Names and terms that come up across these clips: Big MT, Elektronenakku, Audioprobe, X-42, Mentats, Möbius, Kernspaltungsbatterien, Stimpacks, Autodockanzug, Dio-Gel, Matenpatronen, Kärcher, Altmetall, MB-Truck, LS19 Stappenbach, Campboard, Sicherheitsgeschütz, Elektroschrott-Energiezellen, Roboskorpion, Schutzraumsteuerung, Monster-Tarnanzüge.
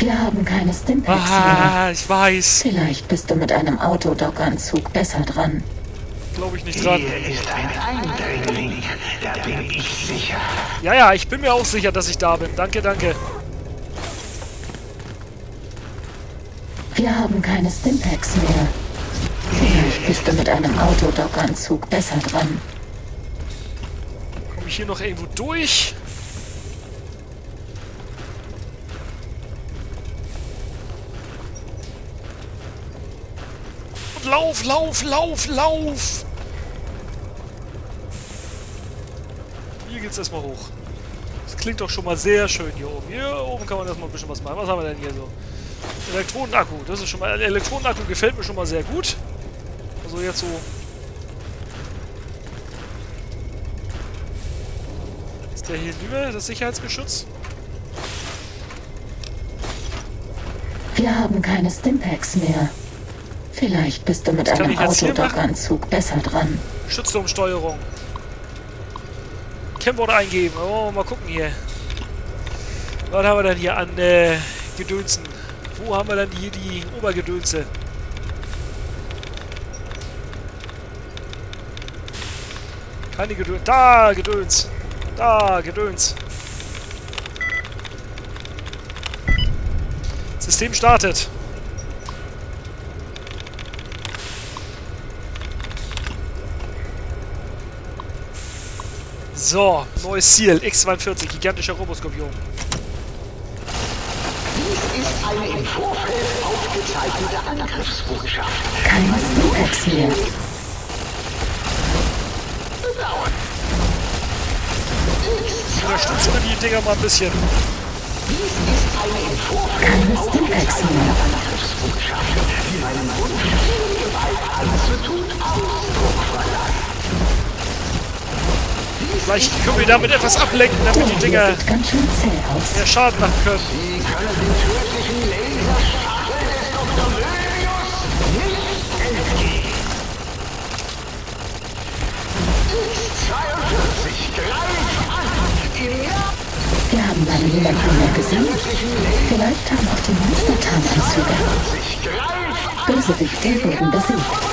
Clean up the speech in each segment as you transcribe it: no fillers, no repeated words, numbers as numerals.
Wir haben keine Stimpacks mehr. Ah, ich weiß. Vielleicht bist du mit einem Autodockanzug besser dran. Glaube ich nicht dran. Hier ist ein Eindringling. Da bin ich sicher. Ja, ja, ich bin mir auch sicher, dass ich da bin. Danke, danke. Wir haben keine Stimpacks mehr. Vielleicht bist du mit einem Autodockanzug besser dran. Komme ich hier noch irgendwo durch? Lauf, lauf, lauf, lauf! Hier geht's erstmal hoch. Das klingt doch schon mal sehr schön hier oben. Hier oben kann man erstmal ein bisschen was machen. Was haben wir denn hier so? Elektronenakku. Das ist schon mal. Elektronenakku gefällt mir schon mal sehr gut. Also jetzt so. Ist der hier hinüber, das Sicherheitsgeschütz? Wir haben keine Stimpacks mehr. Vielleicht bist du mit einem Autodockanzug besser dran. Schutzraumsteuerung. Campboard eingeben. Oh, mal gucken hier. Was haben wir denn hier an Gedönsen? Wo haben wir denn hier die Obergedönse? Keine Gedöns. Da, Gedöns. Da, Gedöns. System startet. So, neues Ziel, X-42, gigantischer Roboskorpion. Dies ist eine im Vorfeld aufgezeichnete Angriffsbotschaft. Kein Stimpacks mehr. Unterstützen wir die Dinger mal ein bisschen. Dies ist eine im Vorfeld aufgezeichnete Angriffsbotschaft, die meinem Wunsch viel Gewalt anzutun Ausdruck verleiht. Vielleicht können wir damit etwas ablenken, damit die Dinger mehr Schaden machen können. Sie können den tödlichen Laserstrahlen des Dr. Möbius nicht entgehen. X-42, greif an! Wir haben leider niemanden mehr gesehen. Vielleicht haben auch die Monster-Tarnanzüge. Bösewichte wurden besiegt.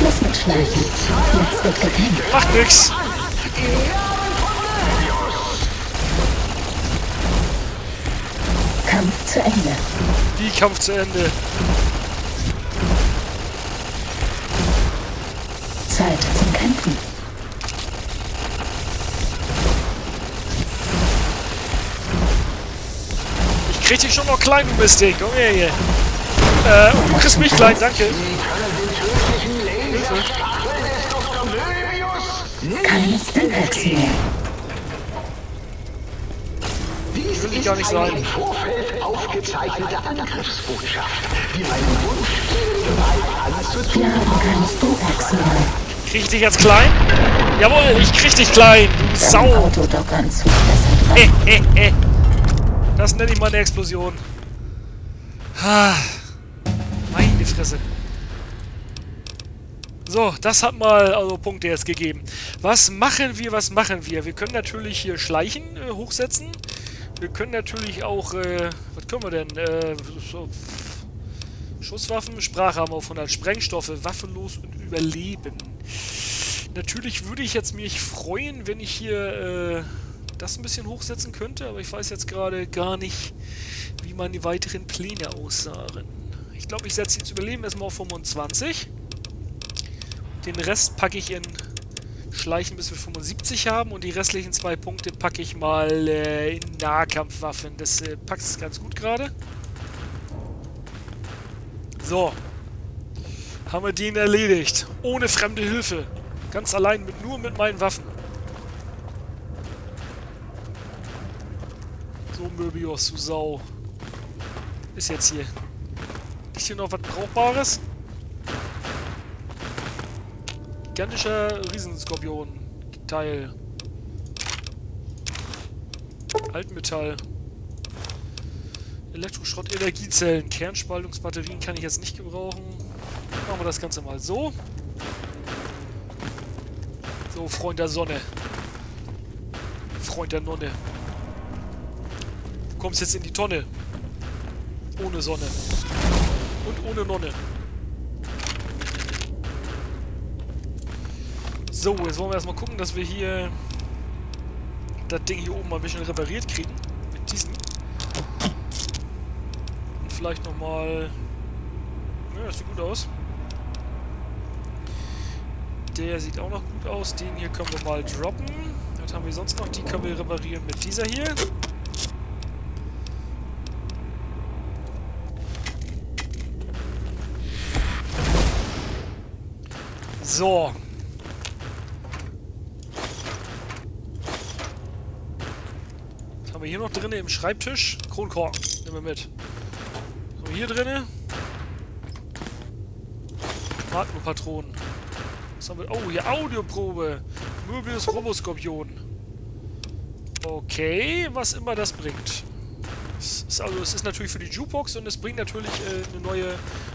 Schluss mit Schleichen. Jetzt wird gekämpft. Macht nix. Kampf zu Ende. Wie Kampf zu Ende? Zeit zum Kämpfen. Ich krieg dich schon noch klein, du Mystik. Komm her hier. Du kriegst mich klein, danke. Keine Stimpacks mehr. Dies ist gar nicht sein. Im Vorfeld aufgezeichnete Angriffsbotschaft, die meinen Wunsch viel Gewalt anzutun. Wir haben keine Stimpacks mehr. Krieg ich dich jetzt klein? Jawohl, ich krieg dich klein, du Sau! Das nenne ich mal eine Explosion. Meine Fresse. So, das hat mal also Punkte jetzt gegeben. Was machen wir, was machen wir? Wir können natürlich hier Schleichen hochsetzen. Wir können natürlich auch, was können wir denn? Schusswaffen, Sprache haben wir auf 100, Sprengstoffe, waffenlos und Überleben. Natürlich würde ich jetzt mich freuen, wenn ich hier das ein bisschen hochsetzen könnte, aber ich weiß jetzt gerade gar nicht, wie meine weiteren Pläne aussahen. Ich glaube, ich setze jetzt Überleben erstmal auf 25. Den Rest packe ich in Schleichen, bis wir 75 haben. Und die restlichen 2 Punkte packe ich mal in Nahkampfwaffen. Das packt es ganz gut gerade. So. Haben wir den erledigt. Ohne fremde Hilfe. Ganz allein, nur mit meinen Waffen. So, Möbius, du Sau. Ist jetzt hier. Ist hier noch was Brauchbares? Gigantischer Riesenskorpion-Teil. Altmetall. Elektroschrott-Energiezellen. Kernspaltungsbatterien kann ich jetzt nicht gebrauchen. Machen wir das Ganze mal so. So, So, Freund der Sonne. Freund der Nonne. Du kommst jetzt in die Tonne. Ohne Sonne. Und ohne Nonne. So, jetzt wollen wir erstmal gucken, dass wir hier das Ding hier oben mal ein bisschen repariert kriegen. Mit diesem. Und vielleicht nochmal... Ja, das sieht gut aus. Der sieht auch noch gut aus. Den hier können wir mal droppen. Was haben wir sonst noch? Die können wir reparieren mit dieser hier. So. Was haben wir hier noch drin im Schreibtisch? Kronkorken. Nehmen wir mit. Was haben wir hier drin? Matenpatronen. Was haben wir? Oh, hier Audioprobe. Möbius, Roboskorpion. Okay, was immer das bringt. Es ist natürlich für die Jukebox und es bringt natürlich eine neue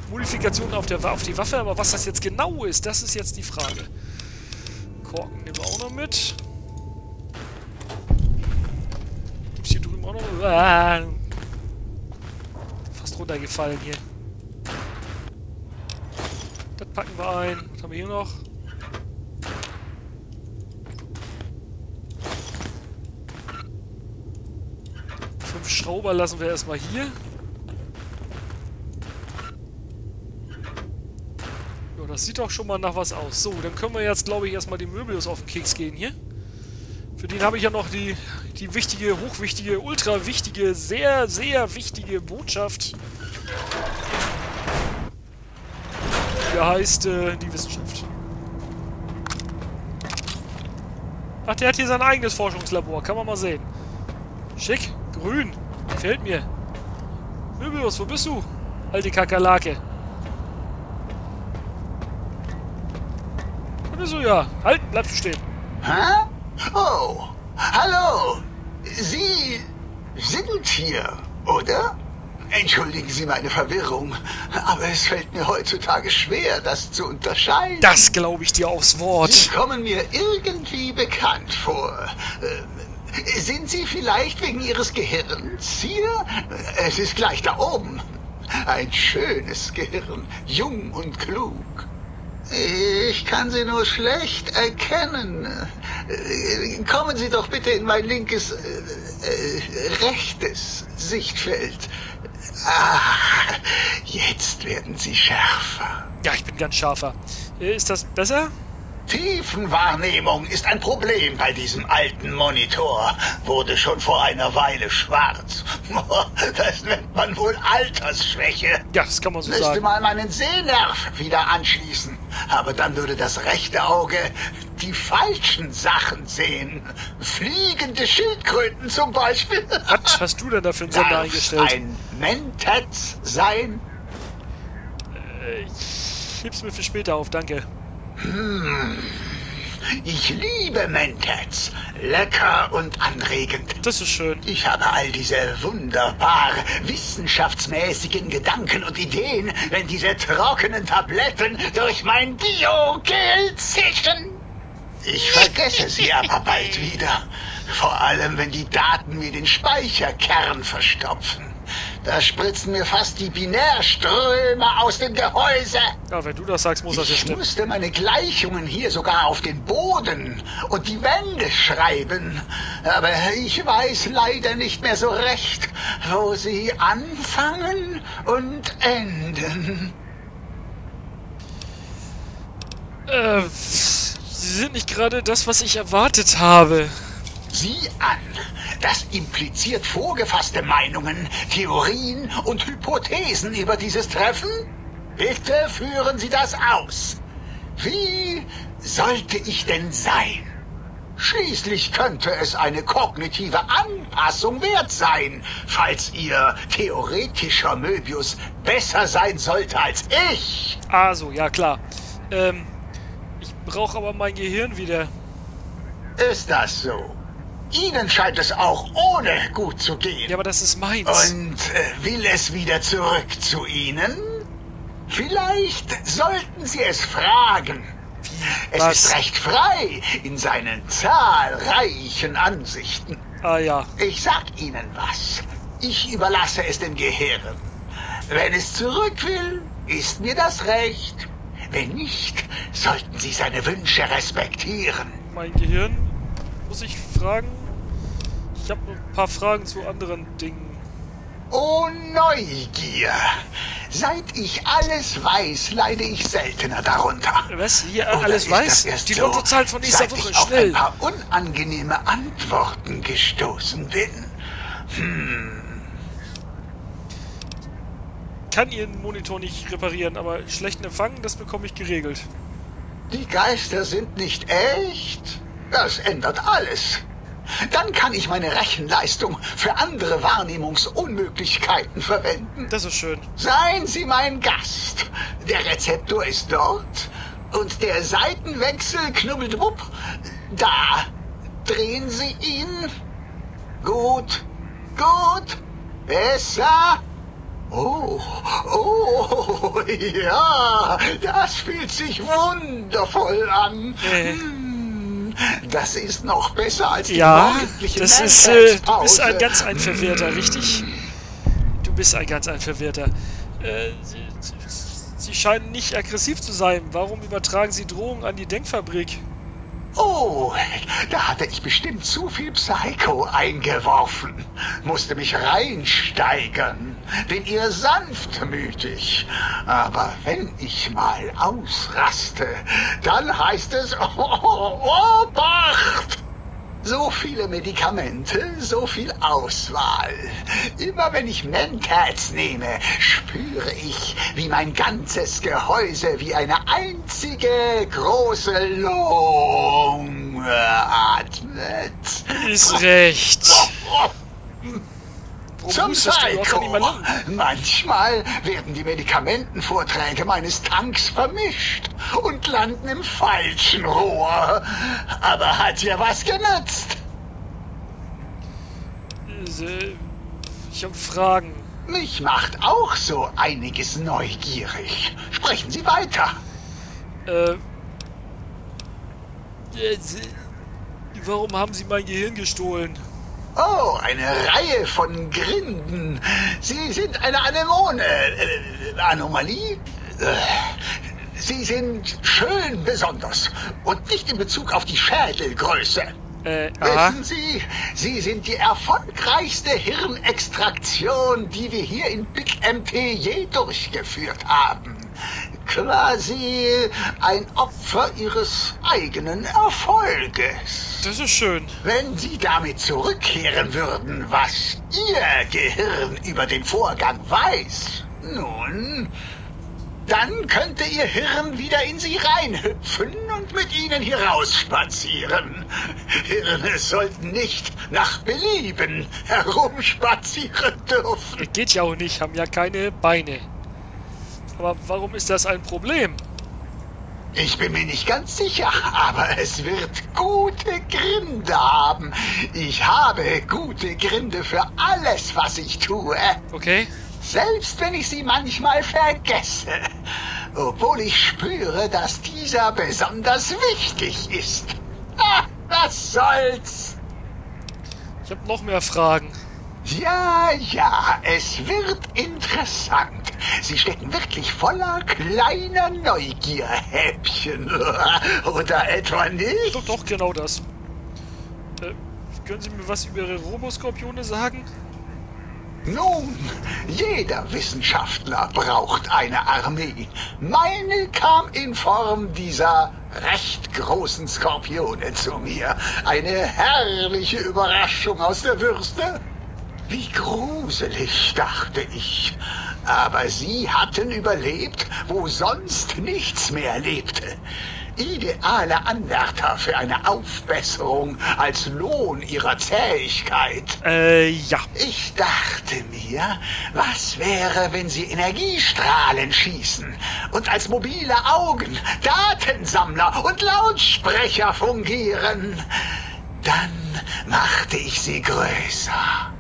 Modifikation auf die Waffe. Aber was das jetzt genau ist, das ist jetzt die Frage. Korken nehmen wir auch noch mit. Gibt's hier drüben auch noch? Ah, fast runtergefallen hier. Das packen wir ein. Was haben wir hier noch? Fünf Schrauber lassen wir erstmal hier. Ja, das sieht doch schon mal nach was aus. So, dann können wir jetzt, glaube ich, erstmal die Möbius auf den Keks gehen hier. Für den habe ich ja noch die wichtige, hochwichtige, ultra wichtige, sehr, sehr wichtige Botschaft. Der heißt, die Wissenschaft. Ach, der hat hier sein eigenes Forschungslabor. Kann man mal sehen. Schick. Grün. Gefällt mir. Möbius, wo bist du? Alte Kakerlake. Wo bist du ja? Halt, bleibst du stehen. Hä? Oh. Hallo. Sie sind hier, oder? Entschuldigen Sie meine Verwirrung, aber es fällt mir heutzutage schwer, das zu unterscheiden. Das glaube ich dir aufs Wort. Sie kommen mir irgendwie bekannt vor. Sind Sie vielleicht wegen Ihres Gehirns hier? Es ist gleich da oben. Ein schönes Gehirn, jung und klug. Ich kann Sie nur schlecht erkennen. Kommen Sie doch bitte in mein linkes, rechtes Sichtfeld. Ah, jetzt werden Sie schärfer. Ja, ich bin ganz scharfer. Ist das besser? Tiefenwahrnehmung ist ein Problem bei diesem alten Monitor. Wurde schon vor einer Weile schwarz. Das nennt man wohl Altersschwäche. Ja, das kann man so sagen. Müsste mal meinen Sehnerv wieder anschließen. Aber dann würde das rechte Auge die falschen Sachen sehen. Fliegende Schildkröten zum Beispiel. Was hast du denn da für einen Sender eingestellt? Darf ein Mentats sein? Ich heb's mir für später auf, danke. Hm. Ich liebe Mentats. Lecker und anregend. Das ist schön. Ich habe all diese wunderbar wissenschaftsmäßigen Gedanken und Ideen, wenn diese trockenen Tabletten durch mein Dio-Gel zischen. Ich vergesse sie aber bald wieder. Vor allem, wenn die Daten mir den Speicherkern verstopfen. Da spritzen mir fast die Binärströme aus dem Gehäuse. Ja, wenn du das sagst, muss das ja stimmen. Ich musste meine Gleichungen hier sogar auf den Boden und die Wände schreiben. Aber ich weiß leider nicht mehr so recht, wo sie anfangen und enden. Sie sind nicht gerade das, was ich erwartet habe. Sieh an. Das impliziert vorgefasste Meinungen, Theorien und Hypothesen über dieses Treffen? Bitte führen Sie das aus. Wie sollte ich denn sein? Schließlich könnte es eine kognitive Anpassung wert sein, falls Ihr theoretischer Möbius besser sein sollte als ich. Also, ja klar. Ich brauche aber mein Gehirn wieder. Ist das so? Ihnen scheint es auch ohne gut zu gehen. Ja, aber das ist meins. Und will es wieder zurück zu Ihnen? Vielleicht sollten Sie es fragen. Es ist recht frei in seinen zahlreichen Ansichten. Ah ja. Ich sag Ihnen was. Ich überlasse es den Gehirn. Wenn es zurück will, ist mir das recht. Wenn nicht, sollten Sie seine Wünsche respektieren. Mein Gehirn muss ich fragen. Ich habe ein paar Fragen zu anderen Dingen. Oh, Neugier. Seit ich alles weiß, leide ich seltener darunter. Was? Hier alles weiß? Die Lottozahl von dieser Woche, schnell. Ich auf ein paar unangenehme Antworten gestoßen bin. Ich kann Ihren Monitor nicht reparieren, aber schlechten Empfang, das bekomme ich geregelt. Die Geister sind nicht echt? Das ändert alles. Dann kann ich meine Rechenleistung für andere Wahrnehmungsunmöglichkeiten verwenden. Das ist schön. Seien Sie mein Gast. Der Rezeptor ist dort und der Seitenwechsel knubbelt wupp. Da. Drehen Sie ihn. Gut. Gut. Besser. Oh. Oh. Ja. Das fühlt sich wundervoll an. Das ist noch besser als die morgendliche Mentats-Pause. Du bist ein ganz ein Verwirrter, richtig? Du bist ein ganz ein Verwirrter. Sie scheinen nicht aggressiv zu sein. Warum übertragen Sie Drohungen an die Denkfabrik? Oh, da hatte ich bestimmt zu viel Psycho eingeworfen. Musste mich reinsteigern. Bin eher sanftmütig. Aber wenn ich mal ausraste, dann heißt es Obacht! So viele Medikamente, so viel Auswahl. Immer wenn ich Mentats nehme, spüre ich, wie mein ganzes Gehäuse wie eine einzige große Lunge atmet. Ist recht. Zum Psycho. Manchmal werden die Medikamentenvorträge meines Tanks vermischt und landen im falschen Rohr. Aber hat ja was genutzt. Ich habe Fragen. Mich macht auch so einiges neugierig. Sprechen Sie weiter. Warum haben Sie mein Gehirn gestohlen? Oh, eine Reihe von Gründen. Sie sind eine Anemone. Anomalie? Sie sind schön besonders und nicht in Bezug auf die Schädelgröße. Wissen Sie, Sie sind die erfolgreichste Hirnextraktion, die wir hier in Big MT je durchgeführt haben. Quasi ein Opfer Ihres eigenen Erfolges. Das ist schön. Wenn Sie damit zurückkehren würden, was Ihr Gehirn über den Vorgang weiß, nun, dann könnte Ihr Hirn wieder in Sie reinhüpfen und mit Ihnen hier rausspazieren. Hirne sollten nicht nach Belieben herumspazieren dürfen. Geht ja auch nicht, haben ja keine Beine. Aber warum ist das ein Problem? Ich bin mir nicht ganz sicher, aber es wird gute Gründe haben. Ich habe gute Gründe für alles, was ich tue. Okay. Selbst wenn ich sie manchmal vergesse. Obwohl ich spüre, dass dieser besonders wichtig ist. Was soll's? Ich habe noch mehr Fragen. Ja, ja, es wird interessant. Sie stecken wirklich voller kleiner Neugierhäppchen. Oder etwa nicht? Doch, doch, genau das. Können Sie mir was über Ihre Roboskorpione sagen? Nun, jeder Wissenschaftler braucht eine Armee. Meine kam in Form dieser recht großen Skorpione zu mir. Eine herrliche Überraschung aus der Würste. Wie gruselig, dachte ich. Aber sie hatten überlebt, wo sonst nichts mehr lebte. Ideale Anwärter für eine Aufbesserung als Lohn ihrer Zähigkeit. Ja. Ich dachte mir, was wäre, wenn sie Energiestrahlen schießen und als mobile Augen, Datensammler und Lautsprecher fungieren? Dann machte ich sie größer.